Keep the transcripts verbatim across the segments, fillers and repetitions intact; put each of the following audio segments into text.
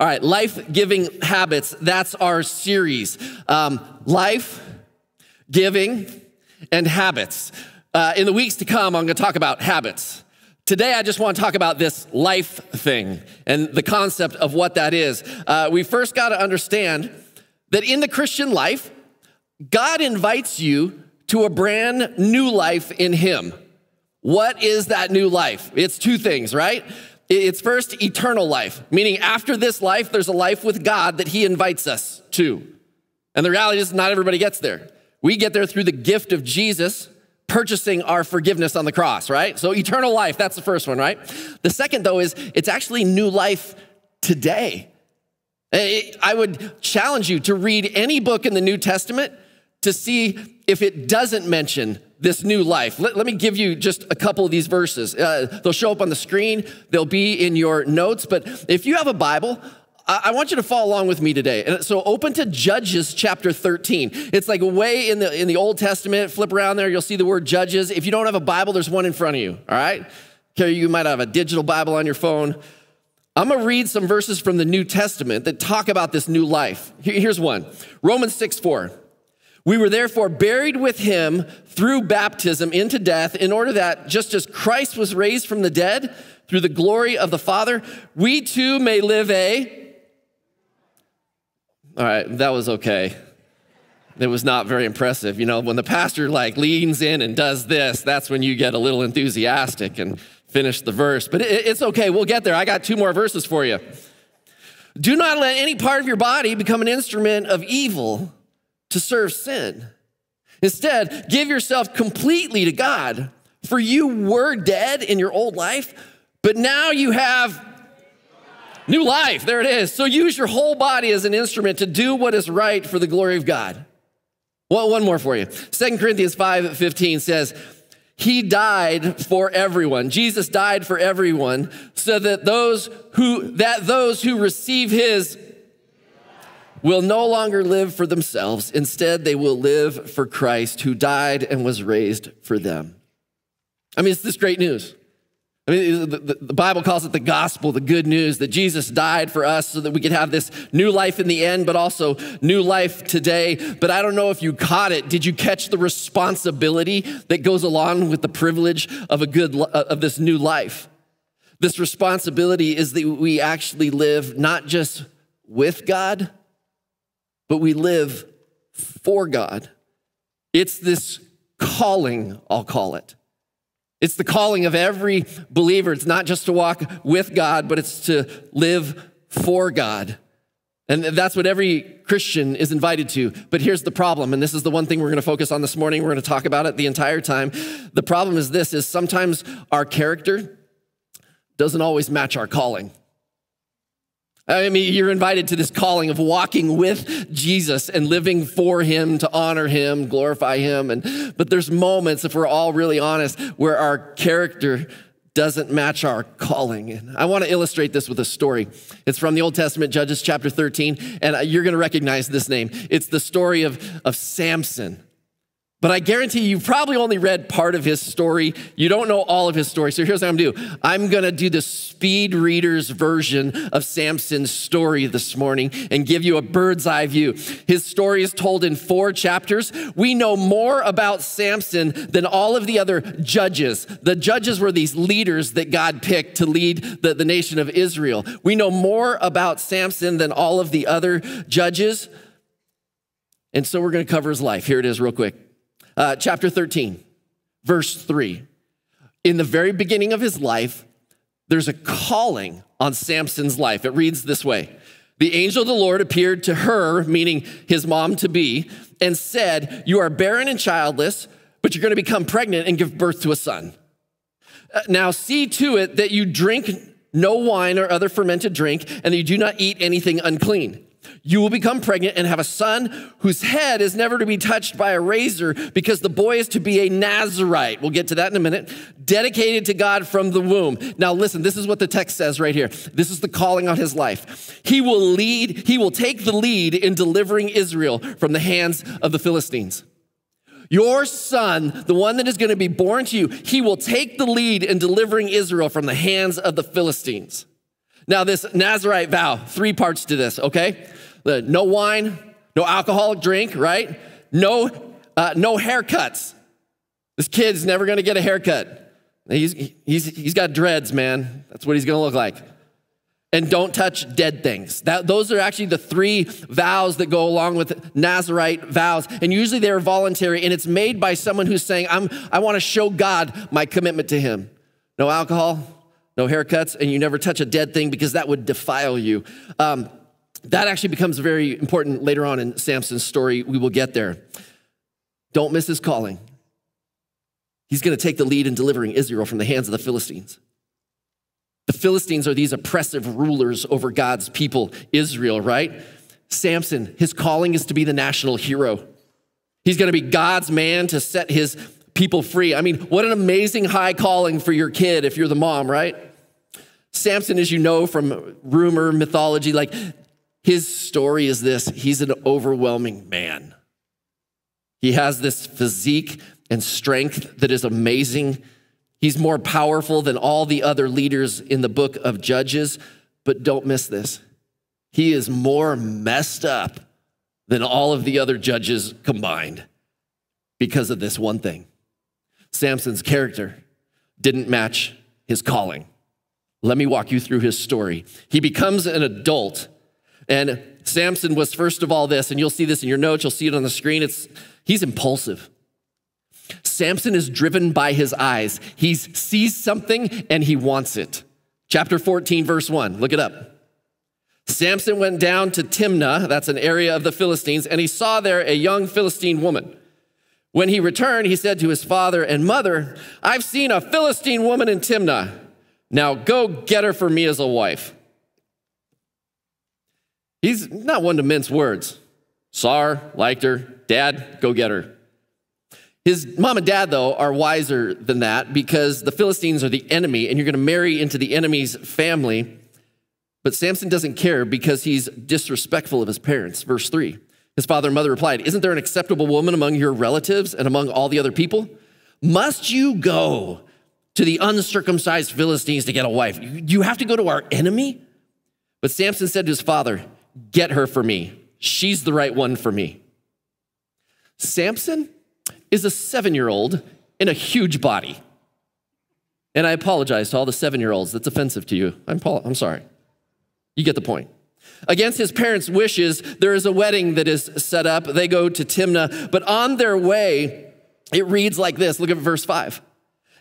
All right, life-giving habits, that's our series. Um, life, giving, and habits. Uh, in the weeks to come, I'm gonna talk about habits. Today, I just wanna talk about this life thing and the concept of what that is. Uh, we first gotta understand that in the Christian life, God invites you to a brand new life in Him. What is that new life? It's two things, right? It's first eternal life, meaning after this life, there's a life with God that He invites us to. And the reality is not everybody gets there. We get there through the gift of Jesus purchasing our forgiveness on the cross, right? So eternal life, that's the first one, right? The second though is it's actually new life today. I would challenge you to read any book in the New Testament to see if it doesn't mention this new life. Let, let me give you just a couple of these verses. Uh, they'll show up on the screen. They'll be in your notes. But if you have a Bible, I, I want you to follow along with me today. And so open to Judges chapter thirteen. It's like way in the, in the Old Testament. Flip around there. You'll see the word Judges. If you don't have a Bible, there's one in front of you. All right? Okay, you might have a digital Bible on your phone. I'm going to read some verses from the New Testament that talk about this new life. Here, here's one. Romans six four. We were therefore buried with Him through baptism into death, in order that just as Christ was raised from the dead through the glory of the Father, we too may live a... All right, that was okay. That was not very impressive. You know, when the pastor like leans in and does this, that's when you get a little enthusiastic and finish the verse. But it's okay, we'll get there. I got two more verses for you. Do not let any part of your body become an instrument of evil to serve sin. Instead, give yourself completely to God, for you were dead in your old life, but now you have new life. There it is. So use your whole body as an instrument to do what is right for the glory of God. Well, one more for you. Second Corinthians five fifteen says, He died for everyone. Jesus died for everyone, so that those who, that those who receive His will no longer live for themselves. Instead, they will live for Christ, who died and was raised for them. I mean, it's this great news. I mean, the, the Bible calls it the gospel, the good news, that Jesus died for us so that we could have this new life in the end, but also new life today. But I don't know if you caught it. Did you catch the responsibility that goes along with the privilege of a good of this new life? This responsibility is that we actually live not just with God, but we live for God. It's this calling, I'll call it. It's the calling of every believer. It's not just to walk with God, but it's to live for God. And that's what every Christian is invited to. But here's the problem, and this is the one thing we're gonna focus on this morning. We're gonna talk about it the entire time. The problem is this, is sometimes our character doesn't always match our calling. I mean, you're invited to this calling of walking with Jesus and living for Him, to honor Him, glorify Him. And, but there's moments, if we're all really honest, where our character doesn't match our calling. And I want to illustrate this with a story. It's from the Old Testament, Judges chapter thirteen, and you're going to recognize this name. It's the story of, of Samson. But I guarantee you probably only read part of his story. You don't know all of his story. So here's what I'm gonna do. I'm gonna do the speed reader's version of Samson's story this morning and give you a bird's eye view. His story is told in four chapters. We know more about Samson than all of the other judges. The judges were these leaders that God picked to lead the, the nation of Israel. We know more about Samson than all of the other judges. And so we're gonna cover his life. Here it is real quick. Uh, chapter thirteen, verse three. In the very beginning of his life, there's a calling on Samson's life. It reads this way. The angel of the Lord appeared to her, meaning his mom-to-be, and said, you are barren and childless, but you're going to become pregnant and give birth to a son. Uh, now see to it that you drink no wine or other fermented drink, and that you do not eat anything unclean. You will become pregnant and have a son whose head is never to be touched by a razor, because the boy is to be a Nazirite. We'll get to that in a minute. Dedicated to God from the womb. Now listen, this is what the text says right here. This is the calling on his life. He will lead, he will take the lead in delivering Israel from the hands of the Philistines. Your son, the one that is going to be born to you, he will take the lead in delivering Israel from the hands of the Philistines. Now, this Nazirite vow, three parts to this, okay? No wine, no alcoholic drink, right? No, uh, no haircuts. This kid's never gonna get a haircut. He's, he's, he's got dreads, man. That's what he's gonna look like. And don't touch dead things. That, those are actually the three vows that go along with Nazirite vows. And usually they're voluntary, and it's made by someone who's saying, I'm, I wanna show God my commitment to him. No alcohol, no haircuts, and you never touch a dead thing because that would defile you. Um, that actually becomes very important later on in Samson's story. We will get there. Don't miss his calling. He's gonna take the lead in delivering Israel from the hands of the Philistines. The Philistines are these oppressive rulers over God's people, Israel, right? Samson, his calling is to be the national hero. He's gonna be God's man to set his people free. I mean, what an amazing high calling for your kid if you're the mom, right? Samson, as you know from rumor, mythology, like his story is this: he's an overwhelming man. He has this physique and strength that is amazing. He's more powerful than all the other leaders in the book of Judges, but don't miss this. He is more messed up than all of the other judges combined because of this one thing. Samson's character didn't match his calling. Let me walk you through his story. He becomes an adult, and Samson was first of all this, and you'll see this in your notes, you'll see it on the screen. It's, he's impulsive. Samson is driven by his eyes. He sees something and he wants it. Chapter fourteen, verse one, look it up. Samson went down to Timnah, that's an area of the Philistines, and he saw there a young Philistine woman. When he returned, he said to his father and mother, "I've seen a Philistine woman in Timnah. Now go get her for me as a wife." He's not one to mince words. Saw her, liked her, dad, go get her. His mom and dad, though, are wiser than that because the Philistines are the enemy and you're going to marry into the enemy's family. But Samson doesn't care because he's disrespectful of his parents. Verse three, his father and mother replied, "Isn't there an acceptable woman among your relatives and among all the other people? Must you go to the uncircumcised Philistines to get a wife? You have to go to our enemy?" But Samson said to his father, "Get her for me. She's the right one for me." Samson is a seven-year-old in a huge body. And I apologize to all the seven-year-olds. That's offensive to you. I'm, Paul, I'm sorry. You get the point. Against his parents' wishes, there is a wedding that is set up. They go to Timnah, but on their way, it reads like this. Look at verse five.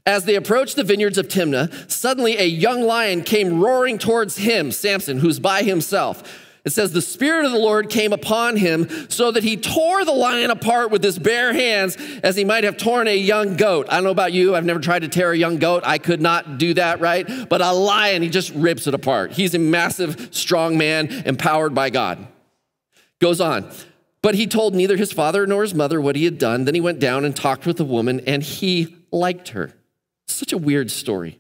As they approached the vineyards of Timnah, suddenly a young lion came roaring towards him, Samson, who's by himself. It says, the Spirit of the Lord came upon him so that he tore the lion apart with his bare hands as he might have torn a young goat. I don't know about you. I've never tried to tear a young goat. I could not do that, right? But a lion, he just rips it apart. He's a massive, strong man empowered by God. Goes on. But he told neither his father nor his mother what he had done. Then he went down and talked with the woman, and he liked her. Such a weird story.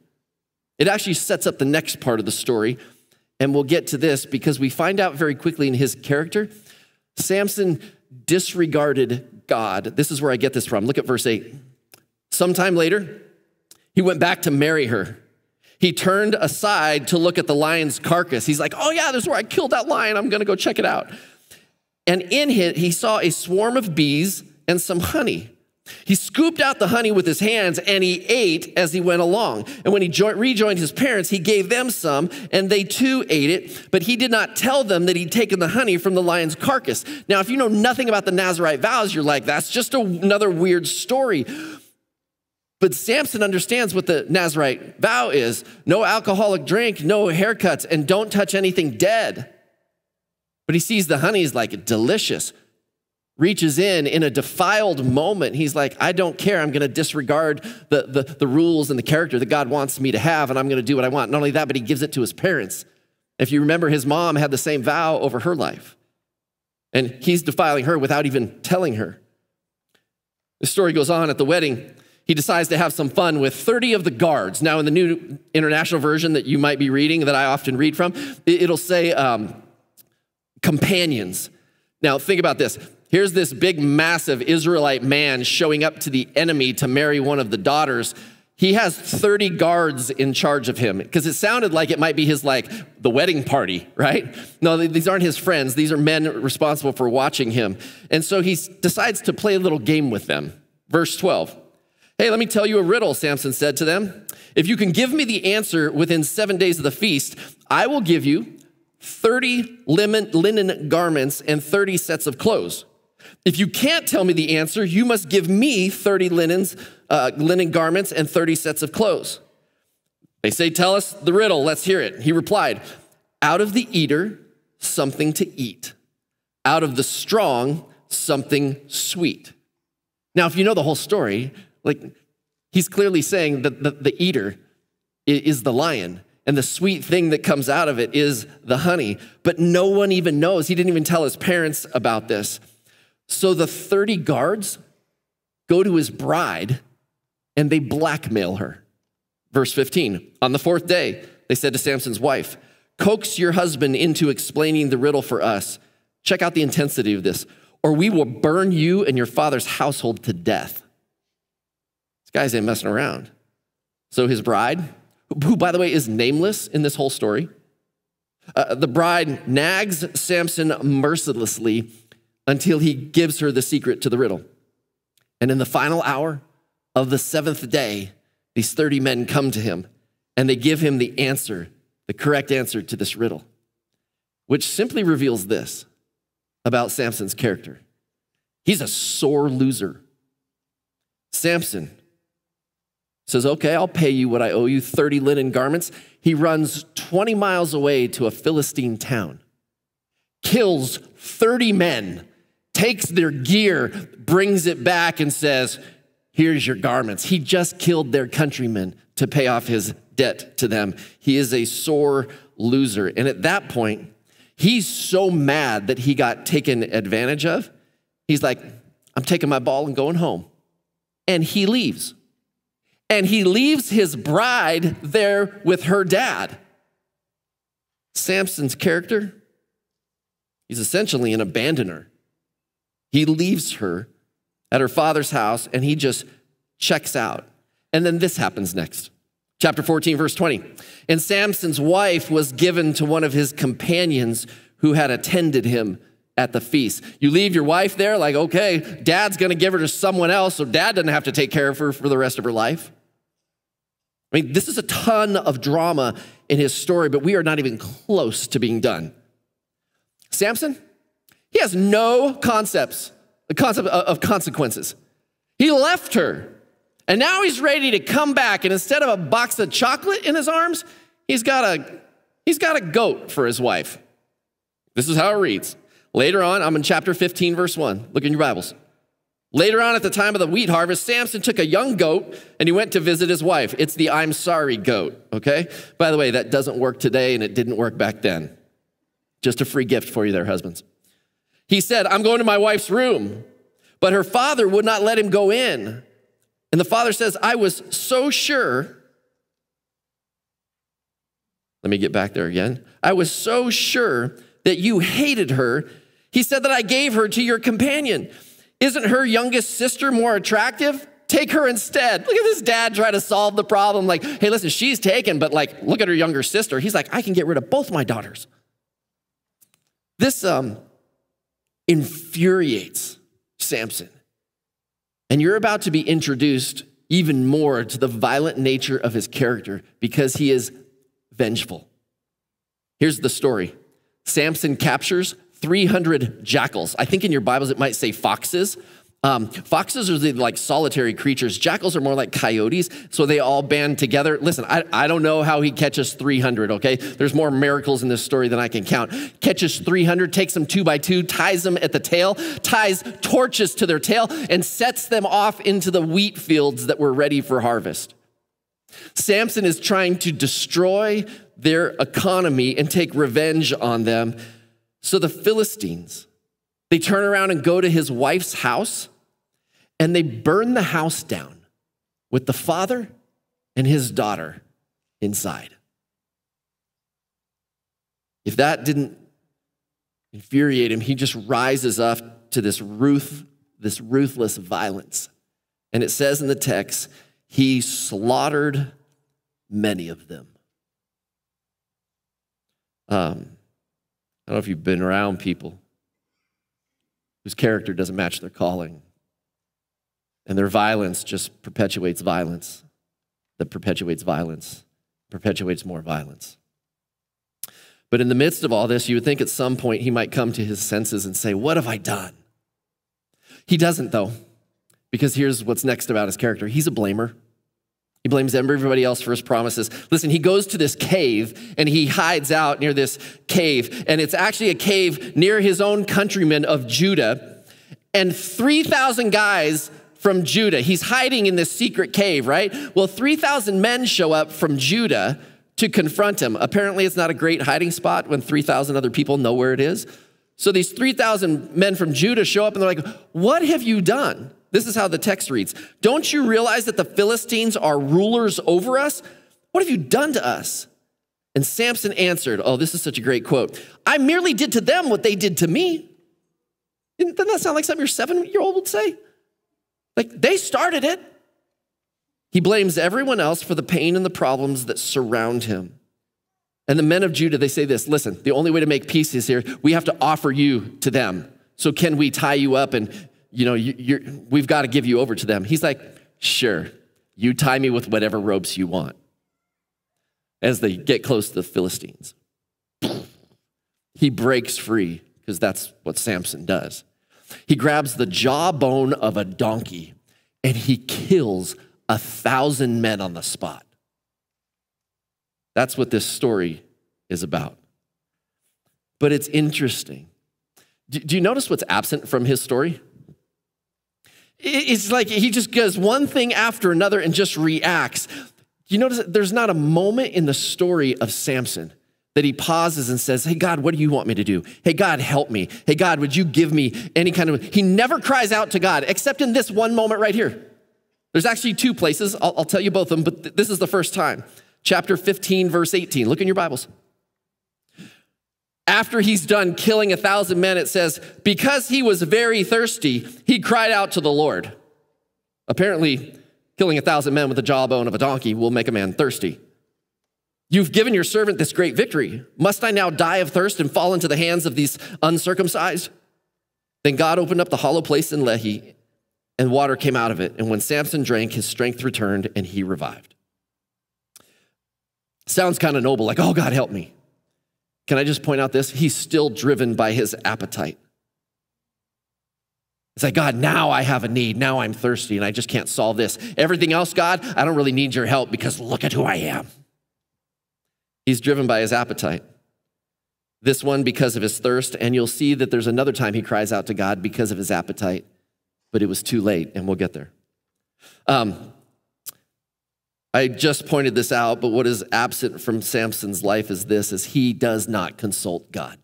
It actually sets up the next part of the story. And we'll get to this because we find out very quickly in his character, Samson disregarded God. This is where I get this from. Look at verse eight. Sometime later, he went back to marry her. He turned aside to look at the lion's carcass. He's like, oh yeah, this is where I killed that lion. I'm gonna go check it out. And in it, he saw a swarm of bees and some honey. He scooped out the honey with his hands and he ate as he went along. And when he rejoined his parents, he gave them some and they too ate it, but he did not tell them that he'd taken the honey from the lion's carcass. Now, if you know nothing about the Nazirite vows, you're like, that's just a, another weird story. But Samson understands what the Nazirite vow is. No alcoholic drink, no haircuts, and don't touch anything dead. But he sees the honey, he's like, delicious. Reaches in, in a defiled moment, he's like, I don't care, I'm gonna disregard the, the, the rules and the character that God wants me to have, and I'm gonna do what I want. Not only that, but he gives it to his parents. If you remember, his mom had the same vow over her life, and he's defiling her without even telling her. The story goes on. At the wedding, he decides to have some fun with thirty of the guards. Now, in the New International Version that you might be reading, that I often read from, it'll say um, companions. Now, think about this. Here's this big, massive Israelite man showing up to the enemy to marry one of the daughters. He has thirty guards in charge of him because it sounded like it might be his, like, the wedding party, right? No, these aren't his friends. These are men responsible for watching him. And so he decides to play a little game with them. Verse twelve. Hey, let me tell you a riddle, Samson said to them. If you can give me the answer within seven days of the feast, I will give you thirty linen garments and thirty sets of clothes. If you can't tell me the answer, you must give me thirty linens, uh, linen garments and thirty sets of clothes. They say, tell us the riddle. Let's hear it. He replied, out of the eater, something to eat. Out of the strong, something sweet. Now, if you know the whole story, like, he's clearly saying that the, the eater is the lion. And the sweet thing that comes out of it is the honey. But no one even knows. He didn't even tell his parents about this. So the thirty guards go to his bride and they blackmail her. Verse fifteen, on the fourth day, they said to Samson's wife, coax your husband into explaining the riddle for us. Check out the intensity of this, or we will burn you and your father's household to death. This guy's ain't messing around. So his bride, who, by the way, is nameless in this whole story, uh, the bride nags Samson mercilessly until he gives her the secret to the riddle. And in the final hour of the seventh day, these thirty men come to him and they give him the answer, the correct answer to this riddle, which simply reveals this about Samson's character. He's a sore loser. Samson says, okay, I'll pay you what I owe you, thirty linen garments. He runs twenty miles away to a Philistine town, kills thirty men, takes their gear, brings it back and says, here's your garments. He just killed their countrymen to pay off his debt to them. He is a sore loser. And at that point, he's so mad that he got taken advantage of. He's like, I'm taking my ball and going home. And he leaves. And he leaves his bride there with her dad. Samson's character, he's essentially an abandoner. He leaves her at her father's house, and he just checks out. And then this happens next. Chapter fourteen, verse twenty. And Samson's wife was given to one of his companions who had attended him at the feast. You leave your wife there like, okay, dad's going to give her to someone else, so dad doesn't have to take care of her for the rest of her life. I mean, this is a ton of drama in his story, but we are not even close to being done. Samson, he has no concepts, the concept of consequences. He left her, and now he's ready to come back, and instead of a box of chocolate in his arms, he's got a, he's got a goat for his wife. This is how it reads. Later on, I'm in chapter fifteen, verse one. Look in your Bibles. Later on at the time of the wheat harvest, Samson took a young goat and he went to visit his wife. It's the I'm sorry goat, okay? By the way, that doesn't work today and it didn't work back then. Just a free gift for you there, husbands. He said, I'm going to my wife's room, but her father would not let him go in. And the father says, I was so sure. Let me get back there again. I was so sure that you hated her. He said that I gave her to your companion. Isn't her youngest sister more attractive? Take her instead. Look at this dad try to solve the problem. Like, hey, listen, she's taken, but like, look at her younger sister. He's like, I can get rid of both my daughters. This um, infuriates Samson. And you're about to be introduced even more to the violent nature of his character because he is vengeful. Here's the story. Samson captures three hundred jackals. I think in your Bibles it might say foxes. Um, foxes are the, like, solitary creatures. Jackals are more like coyotes, so they all band together. Listen, I, I don't know how he catches three hundred, okay? There's more miracles in this story than I can count. Catches three hundred, takes them two by two, ties them at the tail, ties torches to their tail, and sets them off into the wheat fields that were ready for harvest. Samson is trying to destroy their economy and take revenge on them. So the Philistines, they turn around and go to his wife's house and they burn the house down with the father and his daughter inside. If that didn't infuriate him, he just rises up to this, ruth, this ruthless violence. And it says in the text, He slaughtered many of them. Um, I don't know if you've been around people whose character doesn't match their calling, and their violence just perpetuates violence that perpetuates violence, perpetuates more violence. But in the midst of all this, you would think at some point he might come to his senses and say, what have I done? He doesn't, though, because here's what's next about his character. He's a blamer. He blames everybody else for his promises. Listen, he goes to this cave and he hides out near this cave. And it's actually a cave near his own countrymen of Judah. And three thousand guys from Judah, he's hiding in this secret cave, right? Well, three thousand men show up from Judah to confront him. Apparently, it's not a great hiding spot when three thousand other people know where it is. So these three thousand men from Judah show up and they're like, what have you done? This is how the text reads. Don't you realize that the Philistines are rulers over us? What have you done to us? And Samson answered, oh, this is such a great quote. I merely did to them what they did to me. Doesn't that sound like something your seven-year-old would say? Like, they started it. He blames everyone else for the pain and the problems that surround him. And the men of Judah, they say this, listen, the only way to make peace is here. We have to offer you to them. So can we tie you up and, you know, you, you're, we've got to give you over to them. He's like, sure, you tie me with whatever ropes you want. As they get close to the Philistines, he breaks free because that's what Samson does. He grabs the jawbone of a donkey and he kills a thousand men on the spot. That's what this story is about. But it's interesting. Do, do you notice what's absent from his story? It's like he just goes one thing after another and just reacts. You notice that there's not a moment in the story of Samson that he pauses and says, hey, God, what do you want me to do? Hey, God, help me. Hey, God, would you give me any kind of... He never cries out to God, except in this one moment right here. There's actually two places. I'll, I'll tell you both of them, but th this is the first time. Chapter fifteen, verse eighteen. Look in your Bibles. After he's done killing a thousand men, it says, because he was very thirsty, he cried out to the Lord. Apparently, killing a thousand men with the jawbone of a donkey will make a man thirsty. You've given your servant this great victory. Must I now die of thirst and fall into the hands of these uncircumcised? Then God opened up the hollow place in Lehi, and water came out of it. And when Samson drank, his strength returned, and he revived. Sounds kind of noble, like, oh, God, help me. Can I just point out this? He's still driven by his appetite. It's like, God, now I have a need. Now I'm thirsty, and I just can't solve this. Everything else, God, I don't really need your help because look at who I am. He's driven by his appetite. This one because of his thirst, and you'll see that there's another time he cries out to God because of his appetite, but it was too late, and we'll get there. Um, I just pointed this out, but what is absent from Samson's life is this, is he does not consult God.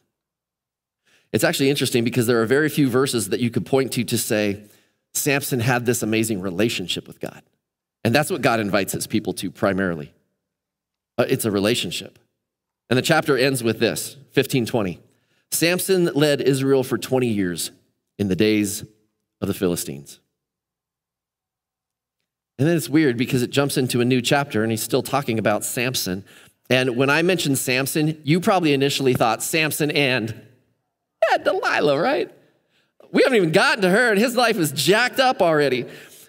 It's actually interesting because there are very few verses that you could point to to say, Samson had this amazing relationship with God. And that's what God invites his people to primarily. It's a relationship. And the chapter ends with this, fifteen twenty. Samson led Israel for twenty years in the days of the Philistines. And then it's weird because it jumps into a new chapter and he's still talking about Samson. And when I mentioned Samson, you probably initially thought Samson and yeah, Delilah, right? We haven't even gotten to her and his life is jacked up already.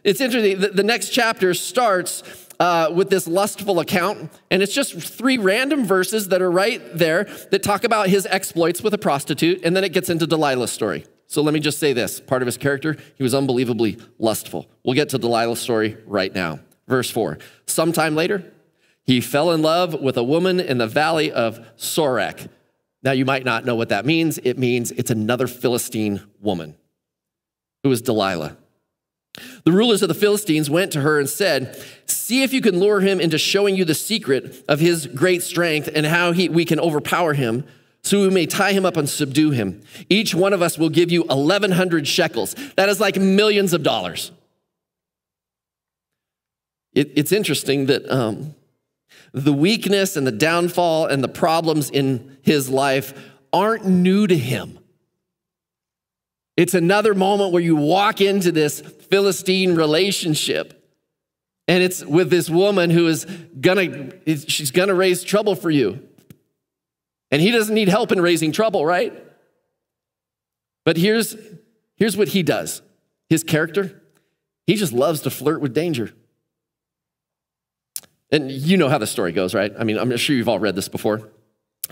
It's interesting. The, the next chapter starts Uh, with this lustful account. And it's just three random verses that are right there that talk about his exploits with a prostitute. And then it gets into Delilah's story. So let me just say this. Part of his character, he was unbelievably lustful. We'll get to Delilah's story right now. Verse four. Sometime later, he fell in love with a woman in the valley of Sorek. Now you might not know what that means. It means it's another Philistine woman. Who is Delilah? The rulers of the Philistines went to her and said, see if you can lure him into showing you the secret of his great strength and how he, we can overpower him so we may tie him up and subdue him. Each one of us will give you eleven hundred shekels. That is like millions of dollars. It, it's interesting that um, the weakness and the downfall and the problems in his life aren't new to him. It's another moment where you walk into this Philistine relationship And it's with this woman who is gonna, she's gonna raise trouble for you. And he doesn't need help in raising trouble, right? But here's, here's what he does. His character, he just loves to flirt with danger. And you know how the story goes, right? I mean, I'm sure you've all read this before.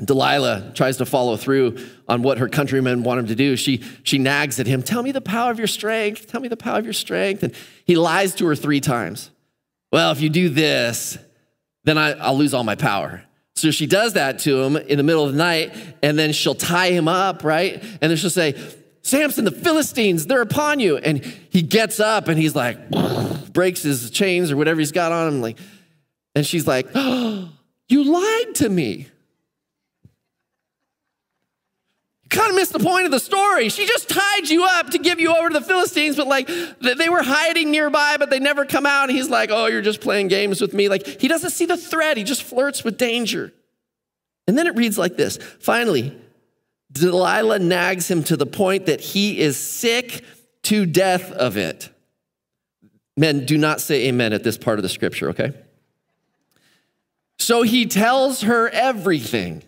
Delilah tries to follow through on what her countrymen want him to do. She, she nags at him, tell me the power of your strength. Tell me the power of your strength. And he lies to her three times. Well, if you do this, then I, I'll lose all my power. So she does that to him in the middle of the night, and then she'll tie him up, right? And then she'll say, Samson, the Philistines, they're upon you. And he gets up and he's like, breaks his chains or whatever he's got on him. Like, and she's like, oh, you lied to me. Kind of missed the point of the story. She just tied you up to give you over to the Philistines, but like they were hiding nearby, but they never come out. And he's like, oh, you're just playing games with me. Like he doesn't see the threat. He just flirts with danger. And then it reads like this. Finally, Delilah nags him to the point that he is sick to death of it. Men, do not say amen at this part of the scripture, okay? So he tells her everything.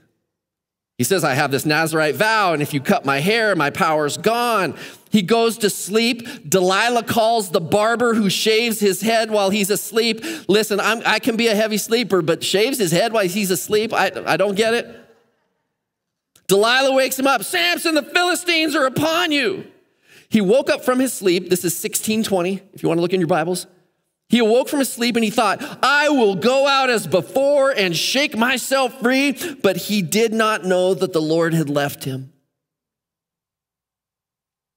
He says, I have this Nazirite vow, and if you cut my hair, my power's gone. He goes to sleep. Delilah calls the barber who shaves his head while he's asleep. Listen, I'm, I can be a heavy sleeper, but shaves his head while he's asleep? I, I don't get it. Delilah wakes him up. Samson, the Philistines are upon you. He woke up from his sleep. This is sixteen twenty, if you want to look in your Bibles. He awoke from his sleep and he thought, I will go out as before and shake myself free. But he did not know that the Lord had left him.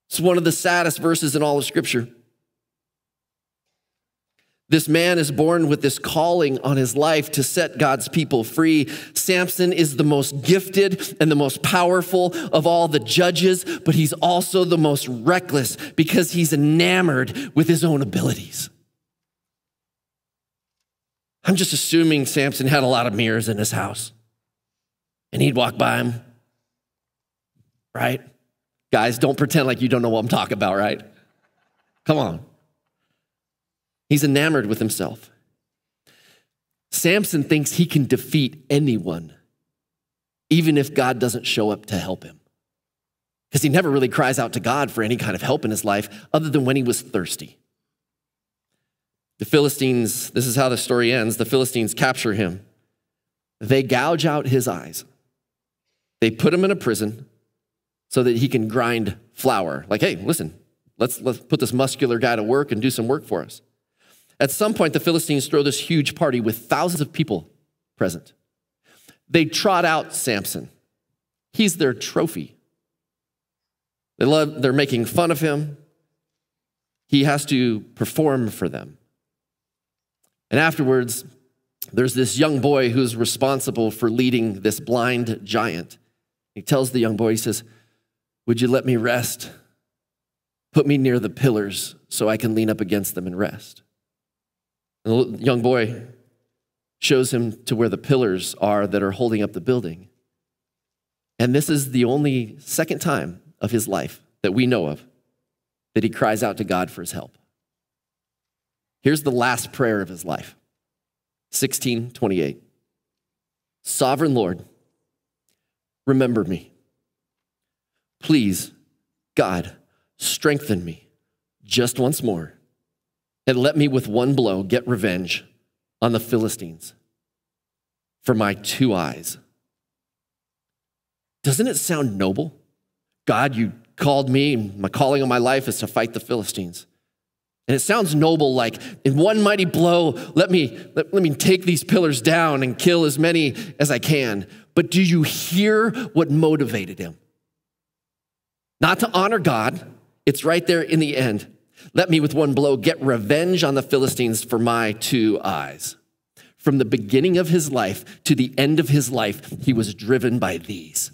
It's one of the saddest verses in all of Scripture. This man is born with this calling on his life to set God's people free. Samson is the most gifted and the most powerful of all the judges, but he's also the most reckless because he's enamored with his own abilities. I'm just assuming Samson had a lot of mirrors in his house. And he'd walk by him. Right? Guys, don't pretend like you don't know what I'm talking about, right? Come on. He's enamored with himself. Samson thinks he can defeat anyone, even if God doesn't show up to help him. Because he never really cries out to God for any kind of help in his life, other than when he was thirsty. The Philistines, this is how the story ends. The Philistines capture him. They gouge out his eyes. They put him in a prison so that he can grind flour. Like, hey, listen, let's, let's put this muscular guy to work and do some work for us. At some point, the Philistines throw this huge party with thousands of people present. They trot out Samson. He's their trophy. They love, they're making fun of him. He has to perform for them. And afterwards, there's this young boy who's responsible for leading this blind giant. He tells the young boy, he says, would you let me rest? Put me near the pillars so I can lean up against them and rest. And the young boy shows him to where the pillars are that are holding up the building. And this is the only second time of his life that we know of that he cries out to God for his help. Here's the last prayer of his life, sixteen twenty-eight. Sovereign Lord, remember me. Please, God, strengthen me just once more and let me with one blow get revenge on the Philistines for my two eyes. Doesn't it sound noble? God, you called me, my calling on my life is to fight the Philistines. And it sounds noble, like in one mighty blow, let me, let, let me take these pillars down and kill as many as I can. But do you hear what motivated him? Not to honor God. It's right there in the end. Let me with one blow get revenge on the Philistines for my two eyes. From the beginning of his life to the end of his life, he was driven by these.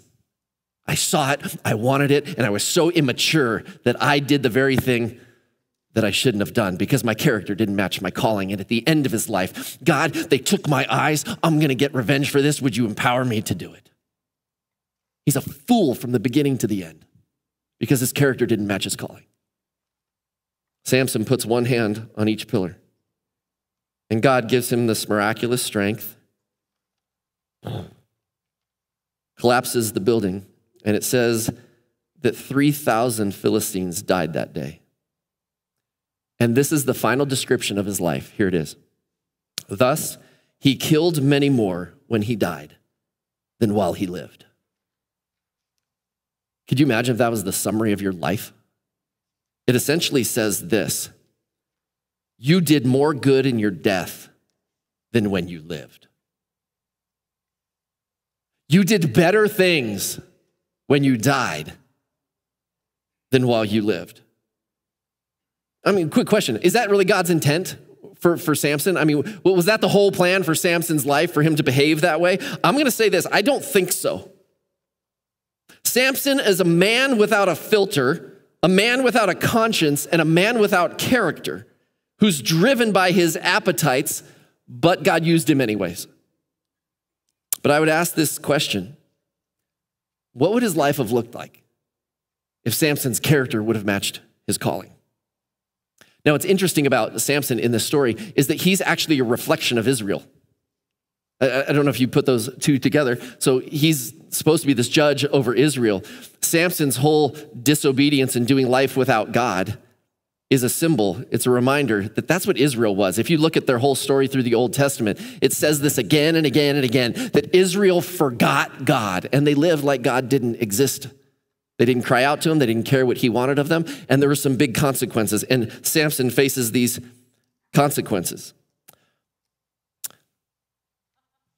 I saw it, I wanted it, and I was so immature that I did the very thing that I shouldn't have done because my character didn't match my calling. And at the end of his life, God, they took my eyes. I'm going to get revenge for this. Would you empower me to do it? He's a fool from the beginning to the end because his character didn't match his calling. Samson puts one hand on each pillar. And God gives him this miraculous strength, collapses the building, and it says that three thousand Philistines died that day. And this is the final description of his life. Here it is. Thus, he killed many more when he died than while he lived. Could you imagine if that was the summary of your life? It essentially says this: you did more good in your death than when you lived. You did better things when you died than while you lived. I mean, quick question. Is that really God's intent for, for Samson? I mean, was that the whole plan for Samson's life, for him to behave that way? I'm going to say this. I don't think so. Samson is a man without a filter, a man without a conscience, and a man without character, who's driven by his appetites, but God used him anyways. But I would ask this question: what would his life have looked like if Samson's character would have matched his calling? Now, what's interesting about Samson in this story is that he's actually a reflection of Israel. I, I don't know if you put those two together. So he's supposed to be this judge over Israel. Samson's whole disobedience and doing life without God is a symbol. It's a reminder that that's what Israel was. If you look at their whole story through the Old Testament, it says this again and again and again, that Israel forgot God and they lived like God didn't exist. They didn't cry out to him. They didn't care what he wanted of them. And there were some big consequences. And Samson faces these consequences.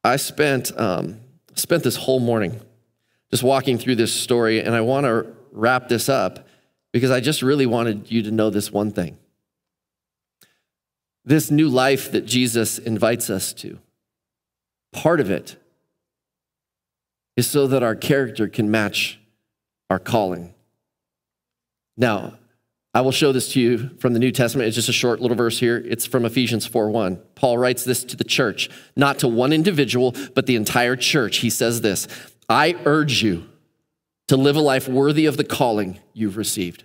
I spent, um, spent this whole morning just walking through this story, and I want to wrap this up because I just really wanted you to know this one thing. This new life that Jesus invites us to, part of it is so that our character can match our calling. Now, I will show this to you from the New Testament. It's just a short little verse here. It's from Ephesians four one. Paul writes this to the church, not to one individual, but the entire church. He says this: I urge you to live a life worthy of the calling you've received.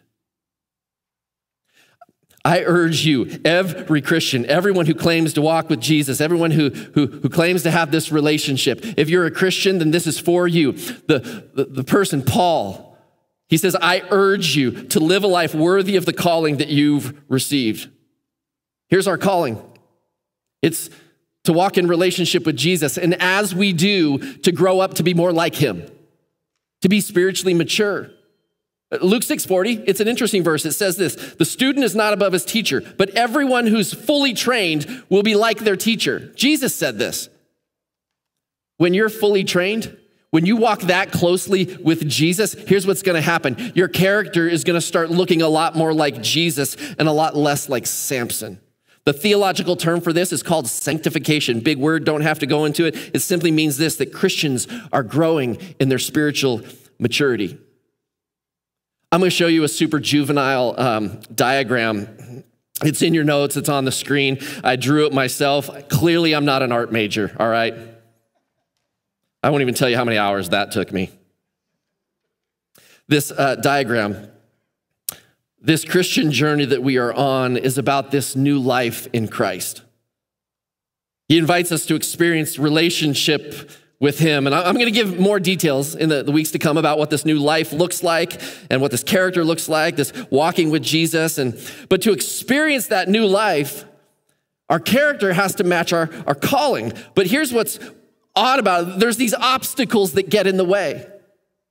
I urge you, every Christian, everyone who claims to walk with Jesus, everyone who, who, who claims to have this relationship, if you're a Christian, then this is for you. The, the, the person, Paul, he says, I urge you to live a life worthy of the calling that you've received. Here's our calling. It's to walk in relationship with Jesus, and as we do, to grow up to be more like him, to be spiritually mature. Luke six forty, it's an interesting verse. It says this: the student is not above his teacher, but everyone who's fully trained will be like their teacher. Jesus said this. When you're fully trained, when you walk that closely with Jesus, here's what's going to happen. Your character is going to start looking a lot more like Jesus and a lot less like Samson. The theological term for this is called sanctification. Big word, don't have to go into it. It simply means this, that Christians are growing in their spiritual maturity. I'm going to show you a super juvenile um, diagram. It's in your notes. It's on the screen. I drew it myself. Clearly, I'm not an art major, all right? I won't even tell you how many hours that took me. This uh, diagram, this Christian journey that we are on, is about this new life in Christ. He invites us to experience relationship with him. And I'm going to give more details in the, the weeks to come about what this new life looks like and what this character looks like, this walking with Jesus. And, but to experience that new life, our character has to match our, our calling. But here's what's odd about it. There's these obstacles that get in the way.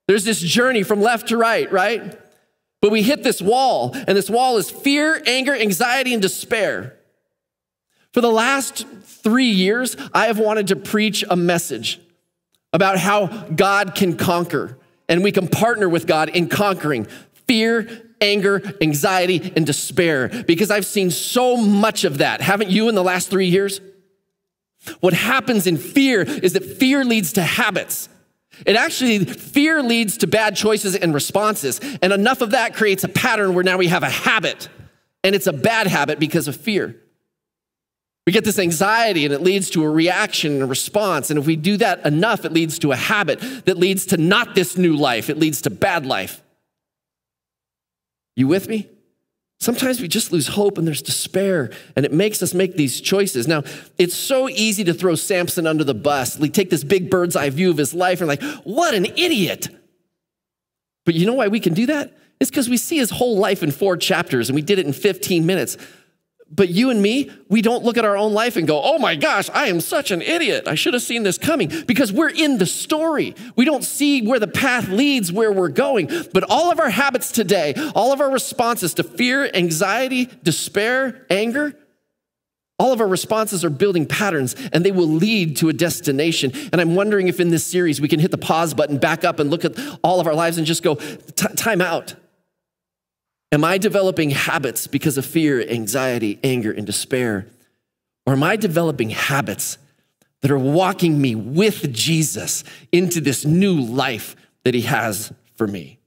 There's this journey from left to right, right? But we hit this wall, and this wall is fear, anger, anxiety, and despair. For the last three years, I have wanted to preach a message about how God can conquer, and we can partner with God in conquering fear, anger, anxiety, and despair, because I've seen so much of that. Haven't you in the last three years? What happens in fear is that fear leads to habits. It actually, fear leads to bad choices and responses, and enough of that creates a pattern where now we have a habit, and it's a bad habit because of fear. We get this anxiety, and it leads to a reaction and a response. And if we do that enough, it leads to a habit that leads to not this new life. It leads to bad life. You with me? Sometimes we just lose hope and there's despair, and it makes us make these choices. Now, it's so easy to throw Samson under the bus. We take this big bird's eye view of his life and like, what an idiot. But you know why we can do that? It's because we see his whole life in four chapters and we did it in fifteen minutes. But you and me, we don't look at our own life and go, oh my gosh, I am such an idiot. I should have seen this coming, because we're in the story. We don't see where the path leads, where we're going. But all of our habits today, all of our responses to fear, anxiety, despair, anger, all of our responses are building patterns, and they will lead to a destination. And I'm wondering if in this series we can hit the pause button, back up and look at all of our lives and just go, time out. Am I developing habits because of fear, anxiety, anger, and despair? Or am I developing habits that are walking me with Jesus into this new life that he has for me?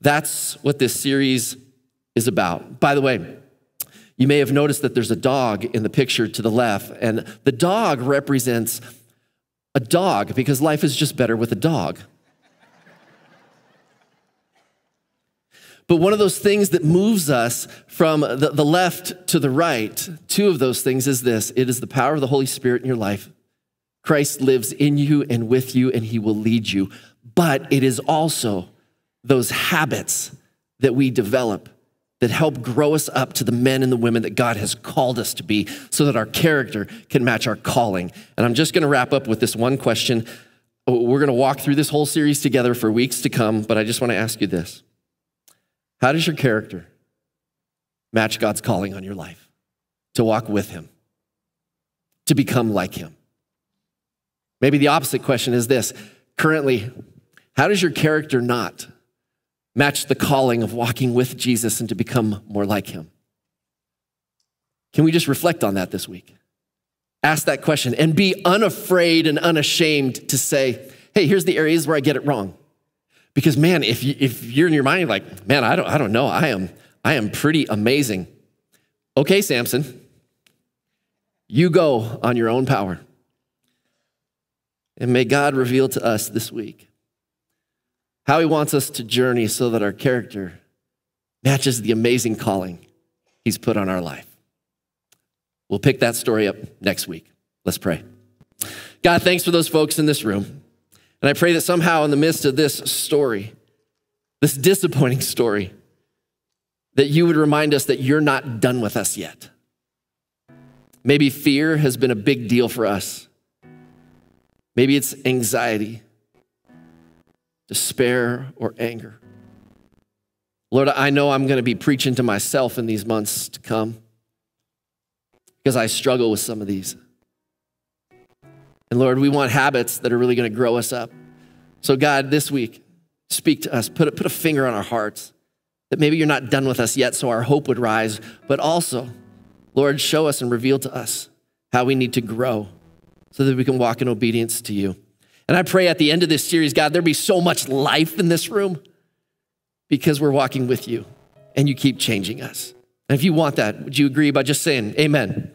That's what this series is about. By the way, you may have noticed that there's a dog in the picture to the left, and the dog represents a dog because life is just better with a dog. But one of those things that moves us from the, the left to the right, two of those things is this. It is the power of the Holy Spirit in your life. Christ lives in you and with you, and he will lead you. But it is also those habits that we develop that help grow us up to the men and the women that God has called us to be, so that our character can match our calling. And I'm just going to wrap up with this one question. We're going to walk through this whole series together for weeks to come, but I just want to ask you this. How does your character match God's calling on your life? To walk with him, to become like him. Maybe the opposite question is this. Currently, how does your character not match the calling of walking with Jesus and to become more like him? Can we just reflect on that this week? Ask that question and be unafraid and unashamed to say, hey, here's the areas where I get it wrong. Because man, if you, if you're in your mind like, man, I don't I don't know, I am I am pretty amazing. Okay, Samson, you go on your own power, and may God reveal to us this week how he wants us to journey so that our character matches the amazing calling he's put on our life. We'll pick that story up next week. Let's pray. God, thanks for those folks in this room. And I pray that somehow in the midst of this story, this disappointing story, that you would remind us that you're not done with us yet. Maybe fear has been a big deal for us. Maybe it's anxiety, despair, or anger. Lord, I know I'm going to be preaching to myself in these months to come, because I struggle with some of these. And Lord, we want habits that are really going to grow us up. So God, this week, speak to us. Put a, put a finger on our hearts that maybe you're not done with us yet, so our hope would rise. But also, Lord, show us and reveal to us how we need to grow so that we can walk in obedience to you. And I pray at the end of this series, God, there be so much life in this room because we're walking with you and you keep changing us. And if you want that, would you agree by just saying amen?